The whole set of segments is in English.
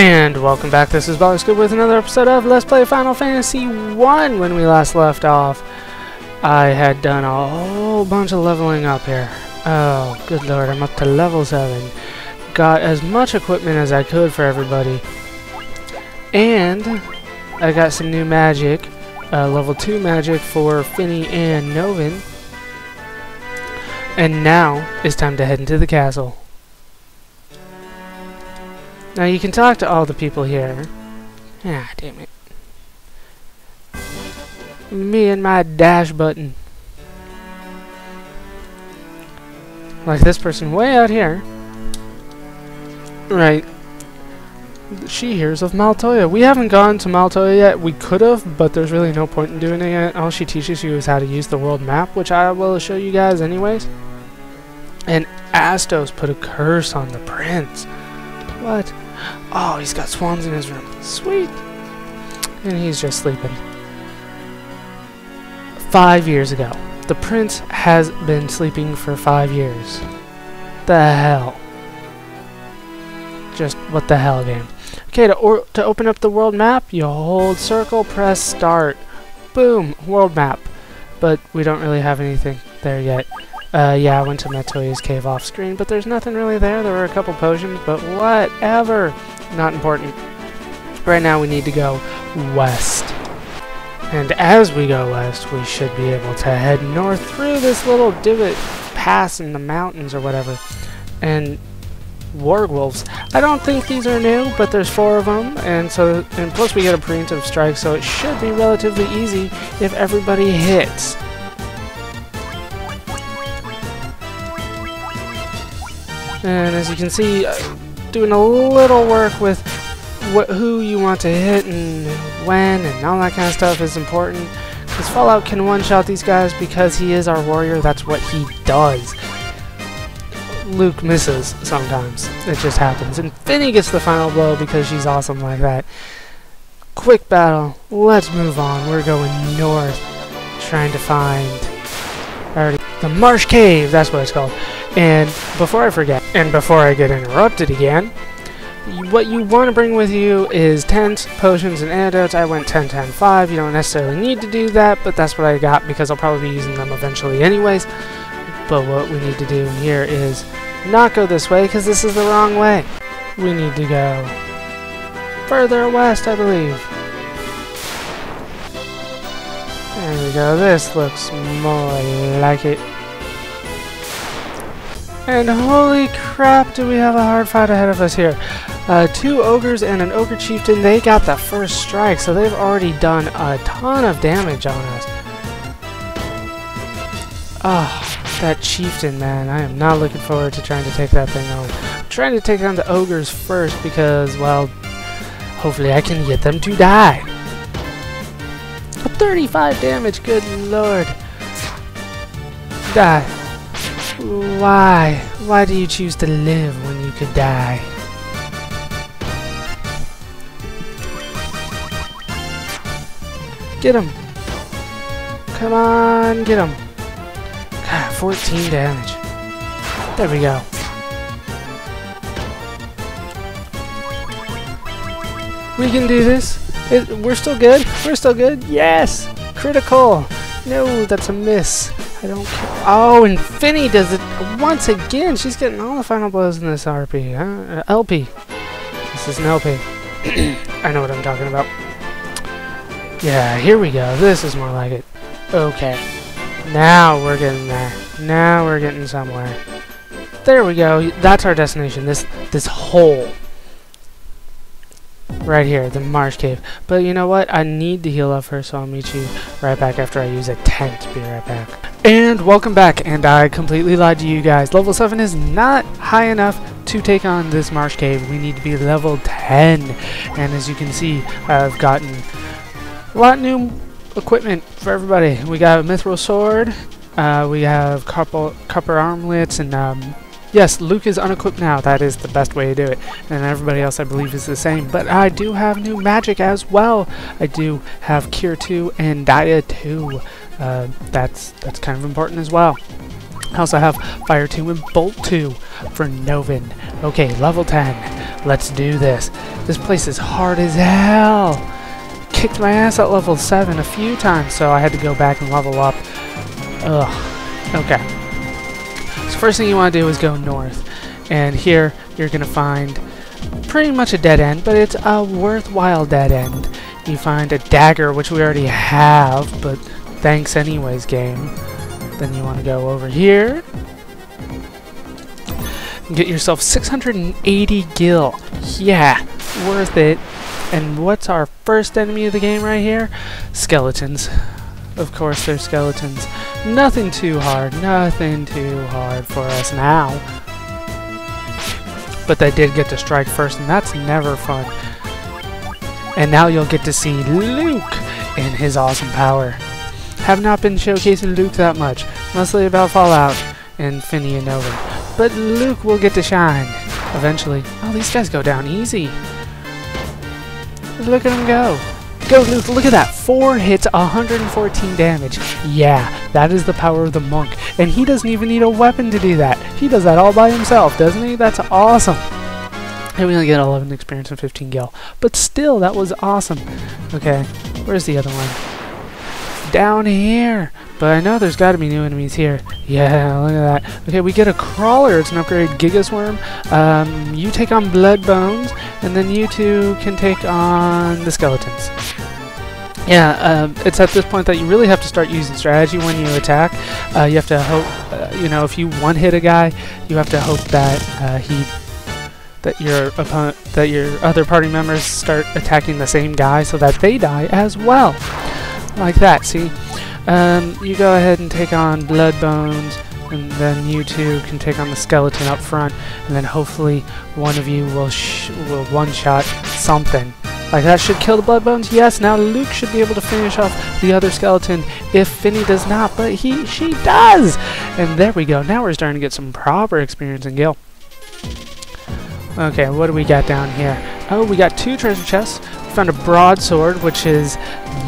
And welcome back, this is Ballerscoop with another episode of Let's Play Final Fantasy 1. When we last left off, I had done a whole bunch of leveling up here. Oh, good lord, I'm up to level 7. Got as much equipment as I could for everybody. And I got some new magic, level 2 magic for Finny and Novin. And now, it's time to head into the castle. Now you can talk to all the people here. Ah, damn it. Me and my dash button. Like this person way out here. Right. She hears of Maltoya. We haven't gone to Maltoya yet. We could have, but there's really no point in doing it yet. All she teaches you is how to use the world map, which I will show you guys anyways. And Astos put a curse on the prince. What? Oh, he's got swans in his room. Sweet! And he's just sleeping. 5 years ago. The prince has been sleeping for 5 years. The hell. Just what the hell game. Okay, to open up the world map, you hold circle, press start. Boom! World map. But we don't really have anything there yet. Yeah, I went to Matoya's cave off screen, but there's nothing really there. There were a couple potions, but whatever. Not important. Right now we need to go west. And as we go west, we should be able to head north through this little divot pass in the mountains or whatever. And wargwolves. I don't think these are new, but there's 4 of them, and plus we get a preemptive strike, so it should be relatively easy if everybody hits. And as you can see, doing a little work with who you want to hit and when and all that kind of stuff is important. Because Fallout can one-shot these guys because he is our warrior. That's what he does. Luke misses sometimes. It just happens. And Finny gets the final blow because she's awesome like that. Quick battle. Let's move on. We're going north. Trying to find... the Marsh Cave, that's what it's called. And before I forget, and before I get interrupted again, what you want to bring with you is tents, potions, and antidotes. I went 10, 10, 5. You don't necessarily need to do that, but that's what I got because I'll probably be using them eventually anyways. But what we need to do here is not go this way because this is the wrong way. We need to go further west, I believe. There we go, this looks more like it. And holy crap, do we have a hard fight ahead of us here. 2 ogres and an ogre chieftain, they got the first strike, so they've already done a ton of damage on us. Ah, that chieftain, man, I am not looking forward to trying to take that thing on. I'm trying to take down the ogres first because, well, hopefully I can get them to die. 35 damage, good lord. Die. Why? Why do you choose to live when you could die? Get him. Come on, get him. God, 14 damage. There we go. We can do this. We're still good? We're still good? Yes! Critical! No, that's a miss. I don't care. Oh, and Finny does it once again! She's getting all the final blows in this RP. LP. This is an LP. I know what I'm talking about. Yeah, here we go. This is more like it. Okay. Now we're getting there. Now we're getting somewhere. There we go. That's our destination. This hole. Right here, the Marsh Cave. But you know what? I need to heal up first, so I'll meet you right back after I use a tent. Be right back. And welcome back, and I completely lied to you guys. Level 7 is not high enough to take on this Marsh Cave. We need to be level 10. And as you can see, I've gotten a lot of new equipment for everybody. We got a mithril sword, we have copper armlets, and yes, Luke is unequipped now. That is the best way to do it. And everybody else, I believe, is the same. But I do have new magic as well. I do have Cure 2 and Dia 2. That's kind of important as well. I also have Fire 2 and Bolt 2 for Novin. Okay, level 10. Let's do this. This place is hard as hell. Kicked my ass at level 7 a few times, so I had to go back and level up. Ugh. Okay. So first thing you want to do is go north. And here you're going to find pretty much a dead end, but it's a worthwhile dead end. You find a dagger, which we already have, but thanks anyways, game. Then you want to go over here and get yourself 680 gil. Yeah, worth it. And what's our first enemy of the game right here? Skeletons. Of course they're skeletons. Nothing too hard. Nothing too hard for us now. But they did get to strike first, and that's never fun. And now you'll get to see Luke in his awesome power. Have not been showcasing Luke that much, mostly about Fallout and Finny and Nova. But Luke will get to shine eventually. Oh, these guys go down easy. Look at him go. Go, Luke. Look at that. 4 hits, 114 damage. Yeah, that is the power of the monk. And he doesn't even need a weapon to do that. He does that all by himself, doesn't he? That's awesome. And we only get 11 experience and 15 gil. But still, that was awesome. Okay, where's the other one? Down here, but I know there's got to be new enemies here. Yeah, look at that. Okay, we get a crawler. It's an upgrade, Gigas Worm. You take on Blood Bones, and then you two can take on the skeletons. Yeah, it's at this point that you really have to start using strategy when you attack. You have to hope, you know, if you one-hit a guy, you have to hope that your other party members start attacking the same guy so that they die as well. Like that, see? You go ahead and take on Blood Bones, and then you two can take on the skeleton up front, and then hopefully one of you will one-shot something. Like that should kill the Blood Bones? Yes, now Luke should be able to finish off the other skeleton if Finny does not, but she does! And there we go, now we're starting to get some proper experience in Gil. Okay, what do we got down here? Oh, we got 2 treasure chests. We found a broadsword, which is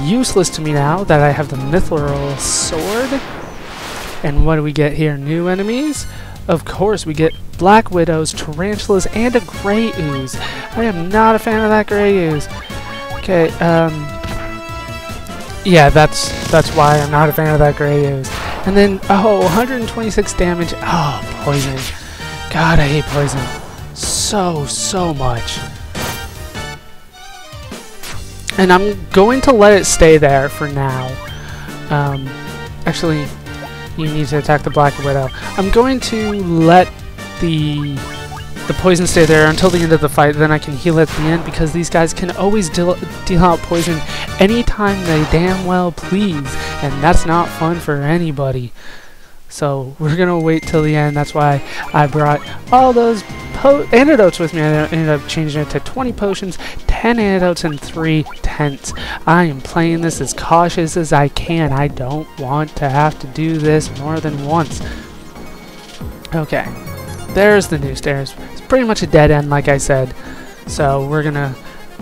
useless to me now that I have the mithril sword. And what do we get here? New enemies? Of course, we get black widows, tarantulas, and a gray ooze. I am not a fan of that gray ooze. Okay, yeah, that's why I'm not a fan of that gray ooze. And then, oh, 126 damage. Oh, poison. God, I hate poison. So much. And I'm going to let it stay there for now. Actually, you need to attack the Black Widow. I'm going to let the poison stay there until the end of the fight, then I can heal at the end, because these guys can always deal out poison anytime they damn well please, and that's not fun for anybody. So we're going to wait till the end. That's why I brought all those antidotes with me. I ended up changing it to 20 potions, 10 antidotes, and 3 tents. I am playing this as cautious as I can. I don't want to have to do this more than once. Okay, there's the new stairs. It's pretty much a dead end, like I said. So we're going to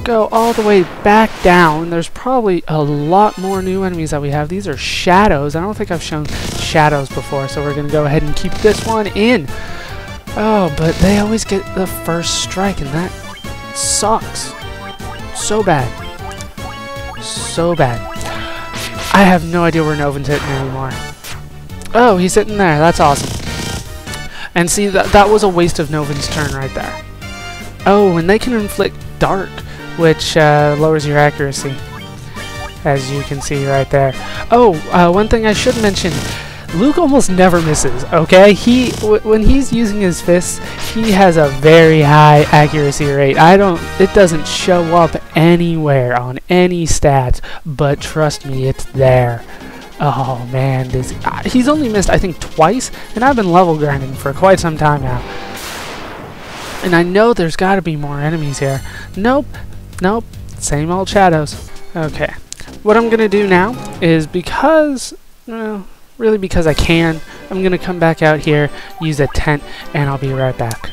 go all the way back down. There's probably a lot more new enemies that we have. These are shadows. I don't think I've shown shadows before, so we're going to go ahead and keep this one in. Oh, but they always get the first strike, and that sucks. So bad. So bad. I have no idea where Novin's hitting anymore. Oh, he's sitting there. That's awesome. And see, that was a waste of Novin's turn right there. Oh, and they can inflict dark, which lowers your accuracy, as you can see right there. Oh, one thing I should mention, Luke almost never misses, okay? When he's using his fists, he has a very high accuracy rate. It doesn't show up anywhere on any stats, but trust me, it's there. Oh man, he's only missed, I think, twice, and I've been level grinding for quite some time now. And I know there's got to be more enemies here. Nope. Nope. Same old shadows. Okay. What I'm going to do now is, because, well, really because I can, I'm going to come back out here, use a tent, and I'll be right back.